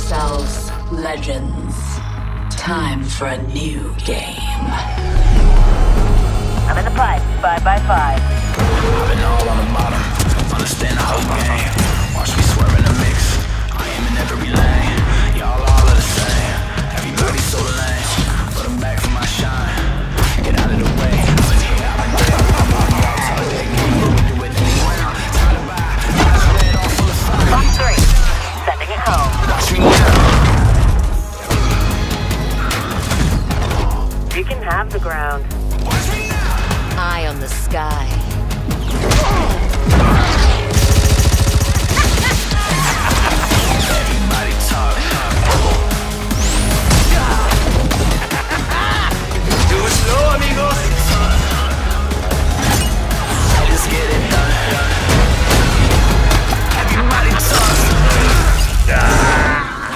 yourselves, legends. Time for a new game. I'm in the pipe, 5x5. I've been all on the bottom. Understand the whole game. Watch me swerve in the mix. I am in every lane. Y'all all are the same. Everybody so lame. But I'm back for my shine. Get out of the way. You can have the ground. Eye on the sky. Everybody talk. Do it slow, amigos. Just get it done. Everybody talk.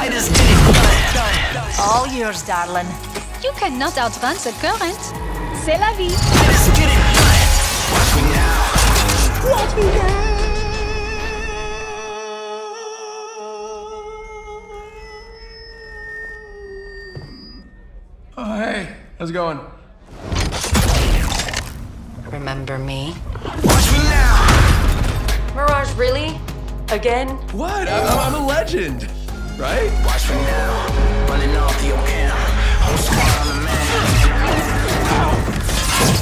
I just get it done. All yours, darling. You cannot outrun the current. C'est la vie. Let's get it. Watch me now. Watch me now. Oh, hey. How's it going? Remember me? Watch me now. Mirage, really? Again? What? I'm a legend, right? Watch me now. Running off the ocean.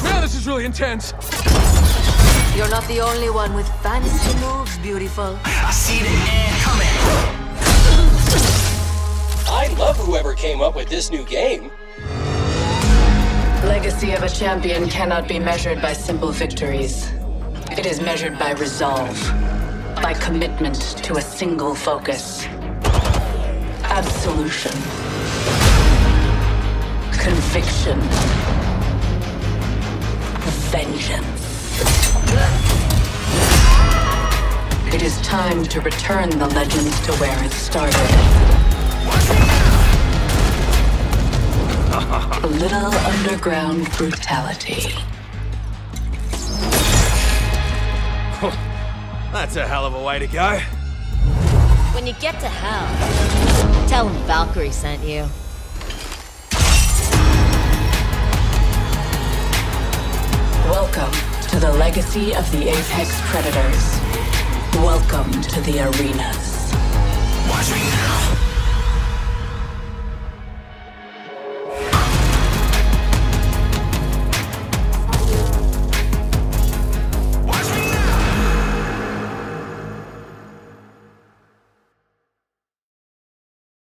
Man, this is really intense. You're not the only one with fancy moves, beautiful. I see the end coming. I love whoever came up with this new game. Legacy of a champion cannot be measured by simple victories. It is measured by resolve, by commitment to a single focus. Absolution. Conviction. Vengeance. It is time to return the legend to where it started. A little underground brutality. That's a hell of a way to go. When you get to hell, tell him Valkyrie sent you. Welcome to the legacy of the Apex Predators. Welcome to the arenas. Watch me now.